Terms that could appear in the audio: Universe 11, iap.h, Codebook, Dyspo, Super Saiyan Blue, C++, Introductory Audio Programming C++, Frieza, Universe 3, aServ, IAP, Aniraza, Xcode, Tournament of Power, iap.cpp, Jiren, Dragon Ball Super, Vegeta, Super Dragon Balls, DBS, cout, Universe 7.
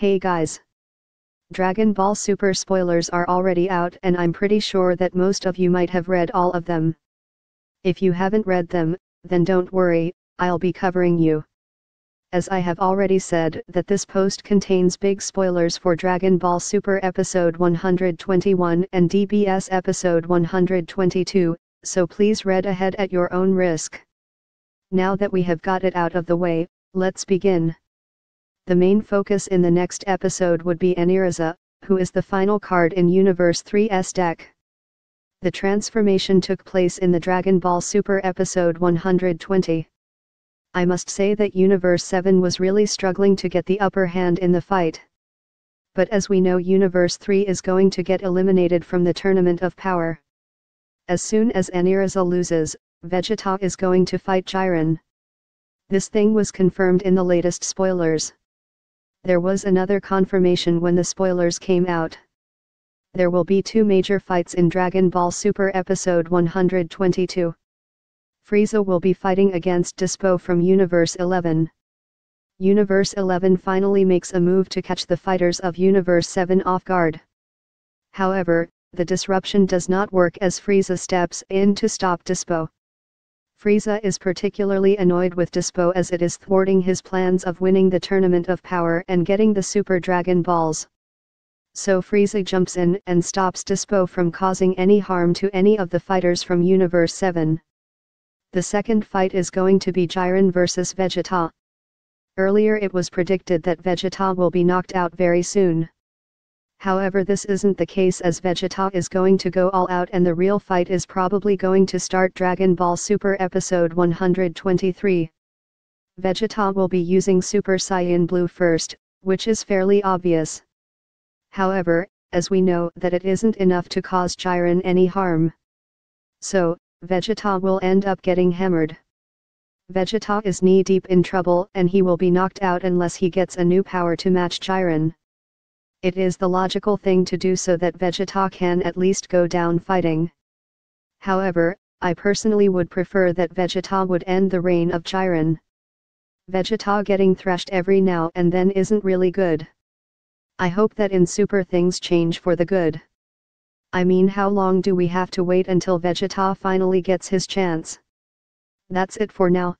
Hey guys! Dragon Ball Super spoilers are already out and I'm pretty sure that most of you might have read all of them. If you haven't read them, then don't worry, I'll be covering you. As I have already said that this post contains big spoilers for Dragon Ball Super Episode 121 and DBS Episode 122, so please read ahead at your own risk. Now that we have got it out of the way, let's begin. The main focus in the next episode would be Aniraza, who is the final card in Universe 3's deck. The transformation took place in the Dragon Ball Super Episode 120. I must say that Universe 7 was really struggling to get the upper hand in the fight. But as we know, Universe 3 is going to get eliminated from the Tournament of Power. As soon as Aniraza loses, Vegeta is going to fight Jiren. This thing was confirmed in the latest spoilers. There was another confirmation when the spoilers came out. There will be two major fights in Dragon Ball Super Episode 122. Frieza will be fighting against Dyspo from Universe 11. Universe 11 finally makes a move to catch the fighters of Universe 7 off guard. However, the disruption does not work as Frieza steps in to stop Dyspo. Frieza is particularly annoyed with Dyspo as it is thwarting his plans of winning the Tournament of Power and getting the Super Dragon Balls. So Frieza jumps in and stops Dyspo from causing any harm to any of the fighters from Universe 7. The second fight is going to be Jiren vs Vegeta. Earlier it was predicted that Vegeta will be knocked out very soon. However, this isn't the case as Vegeta is going to go all out and the real fight is probably going to start Dragon Ball Super Episode 123. Vegeta will be using Super Saiyan Blue first, which is fairly obvious. However, as we know that it isn't enough to cause Jiren any harm. So, Vegeta will end up getting hammered. Vegeta is knee-deep in trouble and he will be knocked out unless he gets a new power to match Jiren. It is the logical thing to do so that Vegeta can at least go down fighting. However, I personally would prefer that Vegeta would end the reign of Jiren. Vegeta getting thrashed every now and then isn't really good. I hope that in Super things change for the good. I mean, how long do we have to wait until Vegeta finally gets his chance? That's it for now.